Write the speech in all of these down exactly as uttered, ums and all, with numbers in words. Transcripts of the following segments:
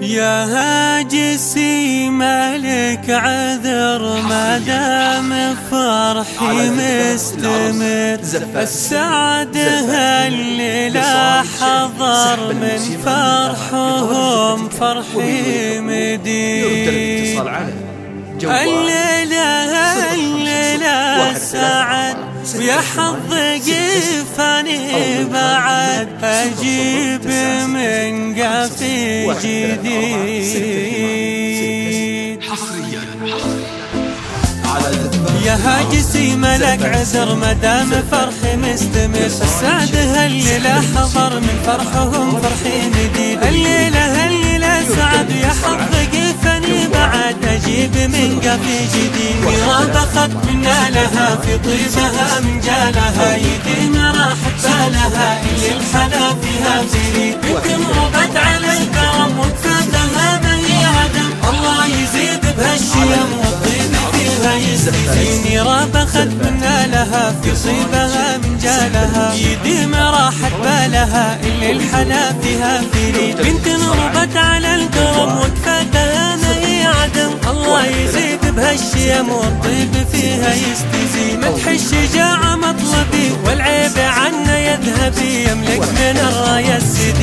يا هاجسي مالك عذر ما دام فرحي مستمر، السعادة هالليلة حضر من فرحهم فرحي مدير. الليلة الليلة سعد ويا حظ قفني بعد أجيب من قفي جديد. يا هاجسي ملك عذر مدام فرحي مستمر، السعد هالليلة حضر من فرحهم فرحي مديد. الليلة الليلة سعد ويا حظ قفني بعد أجيب من قفي جديد. رابخت منا لها في طيبها من جالها، يدينا راحت بالها اللي الحلا فيها تريد. يمكن ربت على الكرم وكادها ما هي عدم، الله يزيد بهالشيم والطيب فيها يزيديني. رابخت منا لها في طيبها من جالها، يدينا راحت بالها اللي الحلا فيها تريد. يمكن ربت على الكرم وكادها ما هي عدم، الله يزيد بهالشيم والطيب فيها يستزي. مدح الشجاعة مطلبي والعيب عنا يذهبي، يملك من الراية السدين.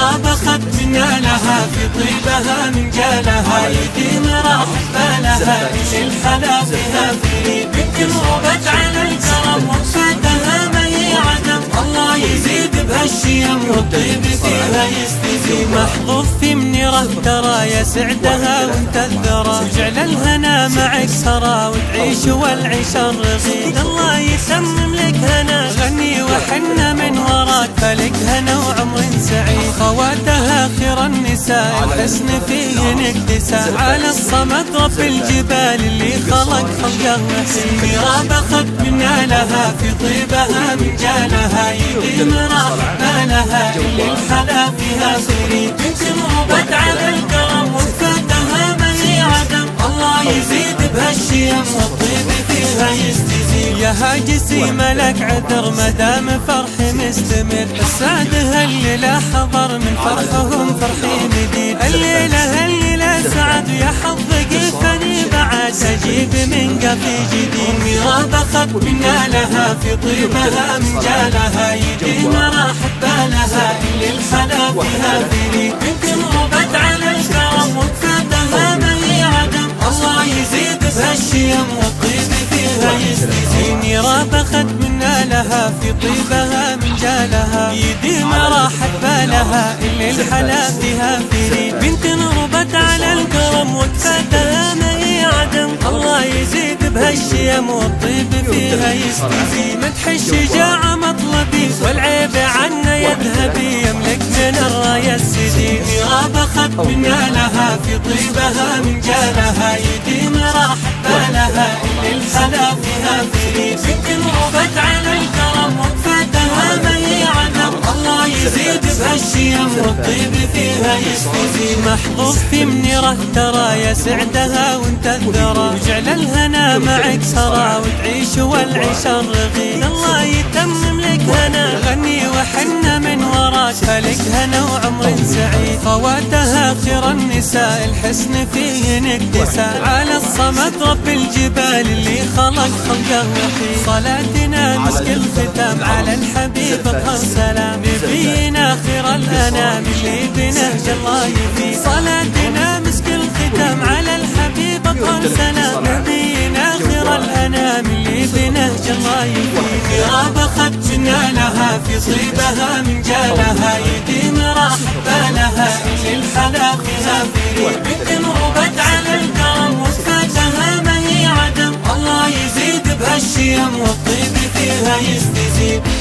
رابخت منا لها في طيبها من جالها، يديم راحت بالها من الحلا فيها فيني. يمكن ربت على الكرم وفاتها ما هي عدم، الله يزيد بهالشيم والطيب فيها يستزي. محظوظ في منيره ترى يا سعدها وانت الذرى، جعل الهنا معك سرى وتعيش والعيش الرغيد. الله يسمم لك هنا غني وحنا من وراك، فلك هنا وعمر سعيد. خواتها خير النساء الحسن فيهن اكتساء، على الصمد رب الجبال اللي خلق خلقه محسن. رابخت منا لها في طيبها من جالها، يديم راحت بالها اللي الحلا فيها سريد. يمكن ربت على الكرم وفاتها ما هي عدم، الله يزيد بهالشيم والطيب فيها يستزيد. يا هاجسي ملك عذر مدام فرحي مستمر، السعد هالليلة حضر من فرحهم فرحي مديد. الليلة الليلة سعد ويا حظ قفني بعد أجيب من قفي جديد. رابخت منا لها في طيبها من جالها، يدينا راحت بالها اللي الحلا فيها فيني. يمكن ربت على الكرم وكادها ما هي عدم، الله يزيد بهالشيم والطيب فيها يستزيني. رابخت منا لها في طيبها من جالها، يدينا راحت بالها اللي الحلا فيها فيني. يمكن ربت على الكرم وكادها ما هي عدم، الله يزيد بهالشيم والطيب فيها يستزي. مدح الشجاعة مطلبي والعيب عنا يذهبي، يملك من الراية السدي. رابخت منا لها في طيبها من جالها، يديم راحت بالها اللي الحلا فيها فيني. يمكن ربت على الكرم وفاتها ما هي عدم، الله يزيد بهالشيم والطيب فيها يستزي. محظوظ في منيره ترى يا سعدها وانت الذرى، وجعل الهنا معك سرى وتعيش والعيش الرغيد. الله يتمم لك هنا غني وحنا من وراك، فلك هنا وعمر سعيد. خواتها خير النساء الحسن فيهن اكتساء، على الصمد رب الجبال اللي خلق خلقه وحيد. صلاتنا مسك الختام على الحبيب اطهر سلام، نبينا خير الانام اللي بنهج الله يفيد. صلاتنا مسك الختام على الحبيب اطهر سلام، نبينا خير الانام اللي بنهج الله يفيد. رابخت منا لها في طيبها من جالها، يديم راحت بالها اللي الحلا فيها فيني. يمكن ربت على الكرم وفاتها ما هي عدم، الله يزيد بهالشيم والطيب فيها يستزيد.